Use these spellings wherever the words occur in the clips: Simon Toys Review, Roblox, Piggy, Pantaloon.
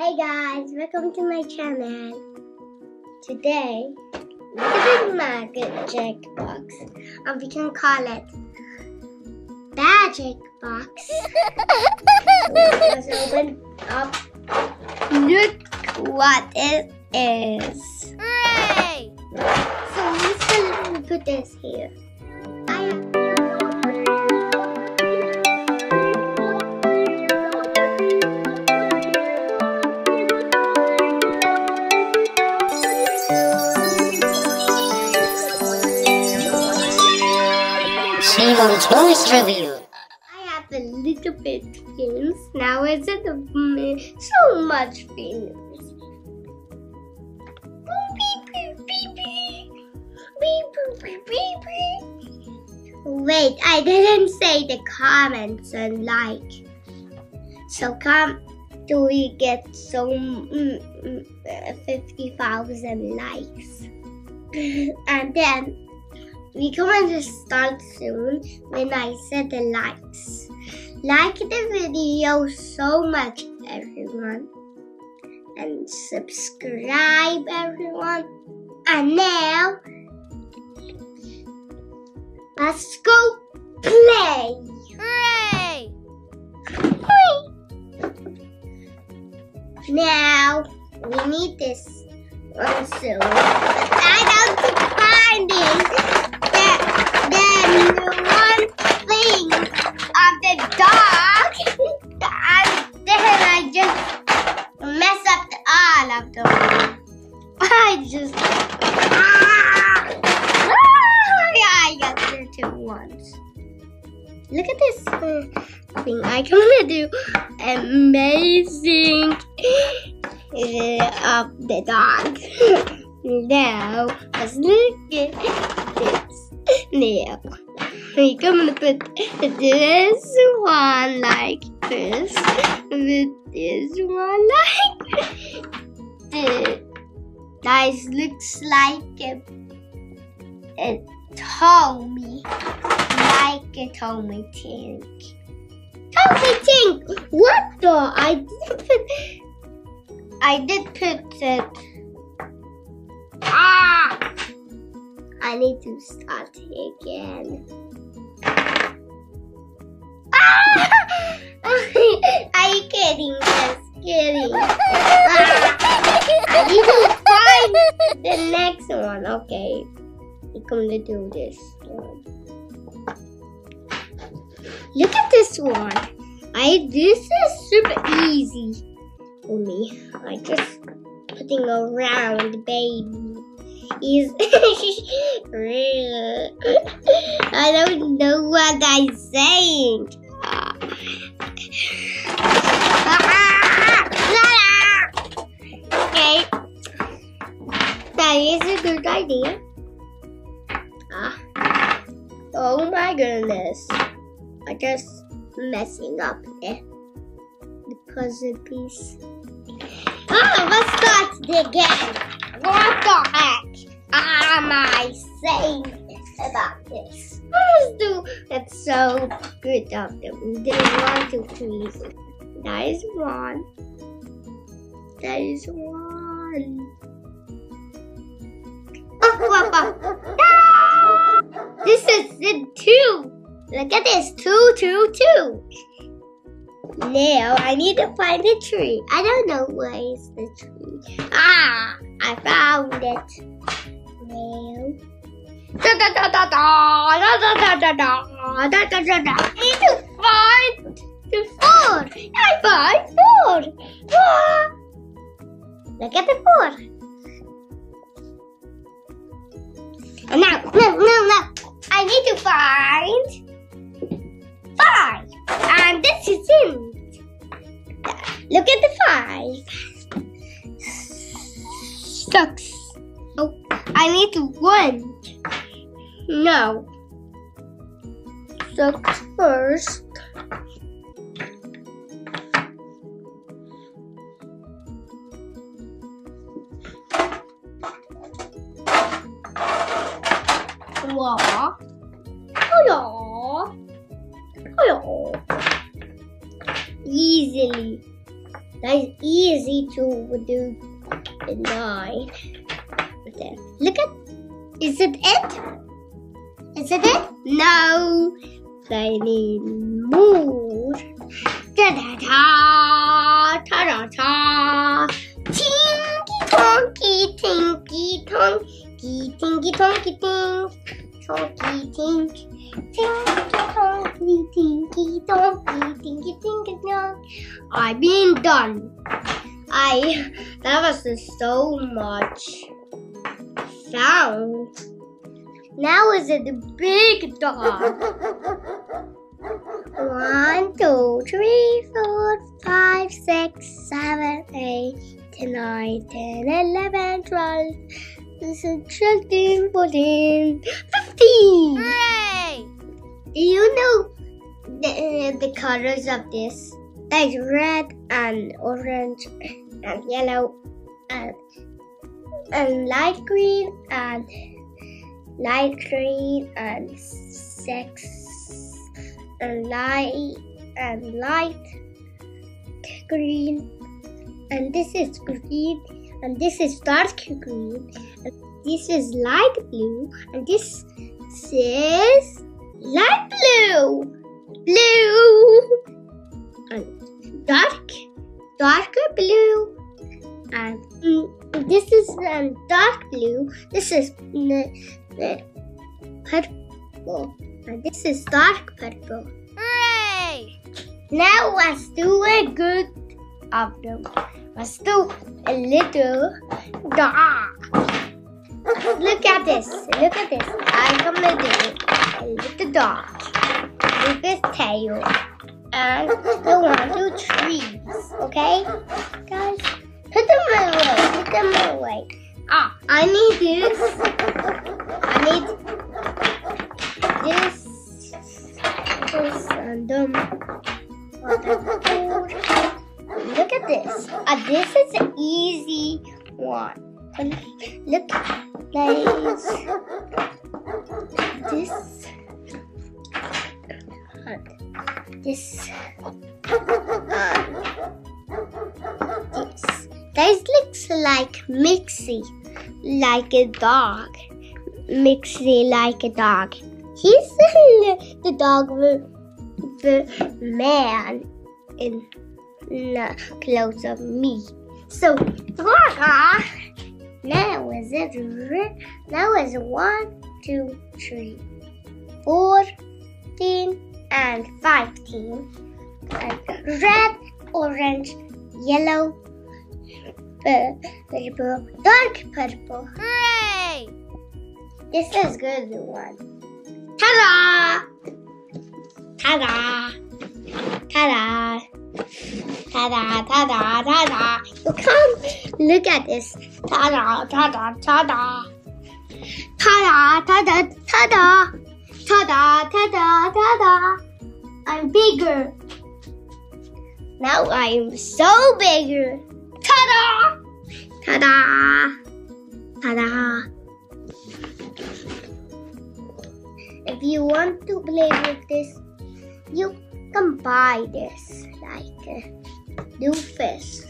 Hey guys, welcome to my channel. Today, this is Magic Box, and we can call it Magic Box. Let's open up. Look what it is. Hooray! So let's put this here. Toys review. I have a little bit films. Now isn't so much films. Wait, I didn't say the comments and like. So come, do we get so 50,000 likes? And then we going to start soon when I set the likes. Like the video so much, everyone. And subscribe, everyone. And now, let's go play. Hooray! Now, we need this one soon. But I don't find it. Then one thing of the dog, and then I just mess up all of them. I got the two ones. Look at this thing. I'm gonna do amazing of the dog. Now let's look at this. Now, we're gonna put this one like this, with this one like this. Guys, looks like a Tommy, like a Tommy Tank. Tommy Tank! What the? I did put it. I need to start again. Are you kidding? Just kidding. I need to find the next one. Okay, we're gonna do this one. Look at this one. This is super easy for me. I just putting around, baby. I don't know what I'm saying. Okay, that is a good idea. Oh my goodness, I'm just messing up the puzzle piece. Let's start the game. What the heck? Am I saying about this? Let's do it. So good of them. They want to please. That is one. That is one. This is the two. Look at this. Two, two, two. Now I need to find the tree. I don't know where is the tree. I found it. Well, I need to find the four. I find four. Look at the four. And now, no. I need to find five. And this is it. Look at the five. Sucks. Oh, I need to one. No. So first. Wow. Hello. Easily. That is easy to do at night. Okay. Look at, is it it? Is it it? No. I need more. Da da da, ta da ta. Tinky tonky, tinky tonky, tinky tonky tink. Tonky tink, tinky tonky, tinky tonky, tinky tinky tonk. I've been done. That was so much sound. Now is it the big dog? 1, 2, 3, 4, 5, 6, 7, 8, 9, 10, 11, 12. 13, 14, 15! Hooray! Do you know the colors of this? There's red and orange and yellow and light green and light green and six and light green, and this is green. And this is dark green, and this is light blue, and this is light blue, blue, and dark, darker blue, and this is dark blue, this is purple, and this is dark purple. Hooray! Now let's do a good of them. Let's do a little dog. Look at this. Look at this. I'm gonna do a little dog with his tail and the 1, 2, 3s. Okay, guys, put them away. Put them away. Ah, I need this. I need this. This and them. Look at this. This is an easy one. Look at this. This. This. This looks like Mixie, like a dog. Mixie, like a dog. He's the dog with the man in clothes of me. So now is it? Now is 1, 2, 3, 4, 15, and 15. And red, orange, yellow, purple, dark purple. Hooray! This is a good one. Ta-da! Ta-da! Ta-da! Ta-da, ta-da, ta-da. You can't look at this. Ta-da, ta-da, ta-da. Ta-da, ta-da, ta-da. Ta-da, ta-da, ta-da. I'm bigger. Now I'm so bigger. Ta-da! Ta-da. Ta-da. If you want to play with this, you can buy this. Like doofus.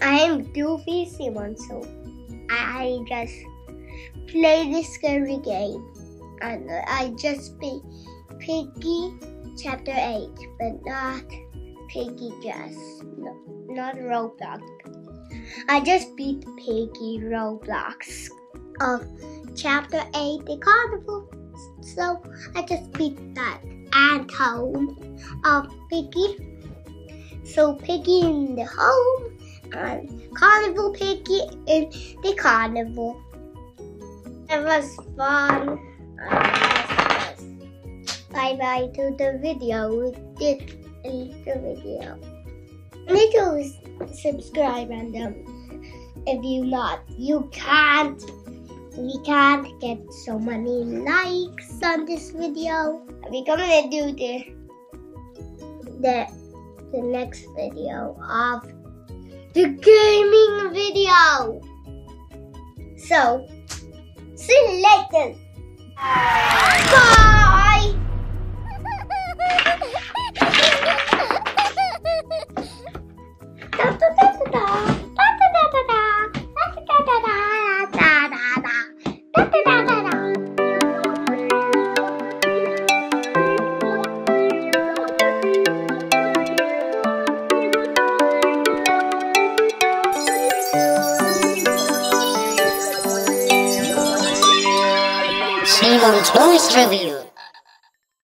I am doofy Simon, so I just play this scary game, and I just play Piggy Chapter 8, but not Piggy Just, no, not Roblox. I just beat Piggy Roblox of Chapter 8, the carnival, so I just beat that at home of Piggy. So Piggy in the home and Carnival Piggy in the carnival. That was fun. Bye bye to the video. We did a little video. Make sure to subscribe, and if you not, you can't. We can't get so many likes on this video. We're gonna do the next video of the gaming video. So, see you later. Bye. Bye. She won't always review.